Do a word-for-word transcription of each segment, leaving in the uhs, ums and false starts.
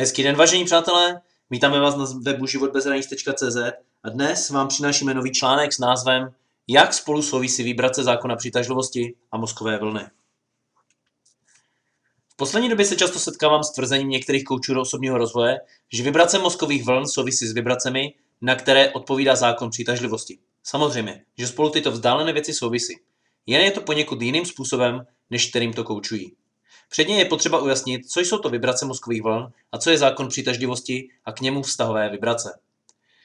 Hezký den, vážení přátelé, vítáme vás na webu život bez hranic tečka cé zet a dnes vám přinášíme nový článek s názvem Jak spolu souvisí vibrace zákona přitažlivosti a mozkové vlny. V poslední době se často setkávám s tvrzením některých koučů osobního rozvoje, že vibrace mozkových vln souvisí s vibracemi, na které odpovídá zákon přitažlivosti. Samozřejmě, že spolu tyto vzdálené věci souvisí. Jen je to poněkud jiným způsobem, než kterým to koučují. Předně je potřeba ujasnit, co jsou to vibrace mozkových vln a co je zákon přitažlivosti a k němu vztahové vibrace.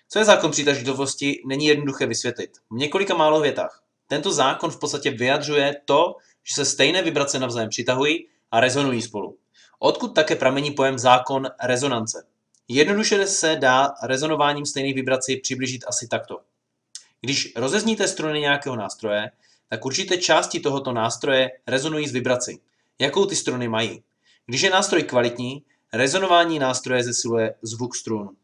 Co je zákon přitažlivosti, není jednoduché vysvětlit. V několika málo větách. Tento zákon v podstatě vyjadřuje to, že se stejné vibrace navzájem přitahují a rezonují spolu. Odkud také pramení pojem zákon rezonance. Jednoduše se dá rezonováním stejných vibrací přiblížit asi takto. Když rozezníte struny nějakého nástroje, tak určité části tohoto nástroje rezonují s vibrací, jakou ty struny mají. Když je nástroj kvalitní, rezonování nástroje zesiluje zvuk strun.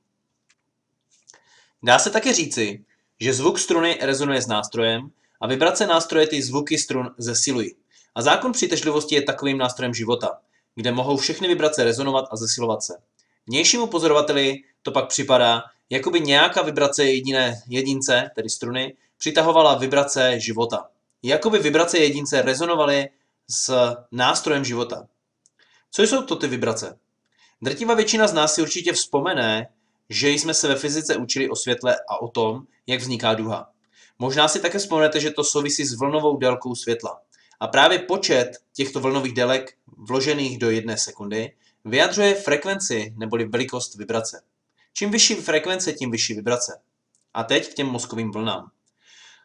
Dá se také říci, že zvuk struny rezonuje s nástrojem a vibrace nástroje ty zvuky strun zesilují. A zákon přitažlivosti je takovým nástrojem života, kde mohou všechny vibrace rezonovat a zesilovat se. Vnějšímu pozorovateli to pak připadá, jako by nějaká vibrace jediné jedince, tedy struny, přitahovala vibrace života. Jakoby vibrace jedince rezonovaly s nástrojem života. Co jsou to ty vibrace? Drtivá většina z nás si určitě vzpomene, že jsme se ve fyzice učili o světle a o tom, jak vzniká duha. Možná si také vzpomenete, že to souvisí s vlnovou délkou světla. A právě počet těchto vlnových délek vložených do jedné sekundy vyjadřuje frekvenci neboli velikost vibrace. Čím vyšší frekvence, tím vyšší vibrace. A teď k těm mozkovým vlnám.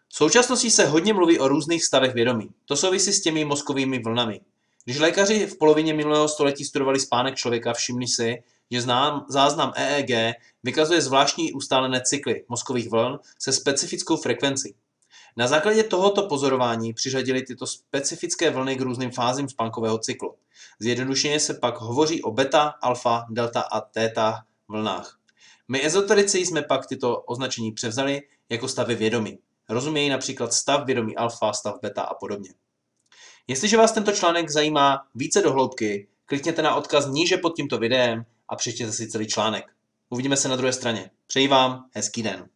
V současnosti se hodně mluví o různých stavech vědomí. To souvisí s těmi mozkovými vlnami. Když lékaři v polovině minulého století studovali spánek člověka, všimli si, že záznam E E G vykazuje zvláštní ustálené cykly mozkových vln se specifickou frekvencí. Na základě tohoto pozorování přiřadili tyto specifické vlny k různým fázím spánkového cyklu. Zjednodušeně se pak hovoří o beta, alfa, delta a theta vlnách. My ezoterici jsme pak tyto označení převzali jako stavy vědomí. Rozumějí například stav vědomí alfa, stav beta a podobně. Jestliže vás tento článek zajímá více do hloubky, klikněte na odkaz níže pod tímto videem a přečtěte si celý článek. Uvidíme se na druhé straně. Přeji vám hezký den.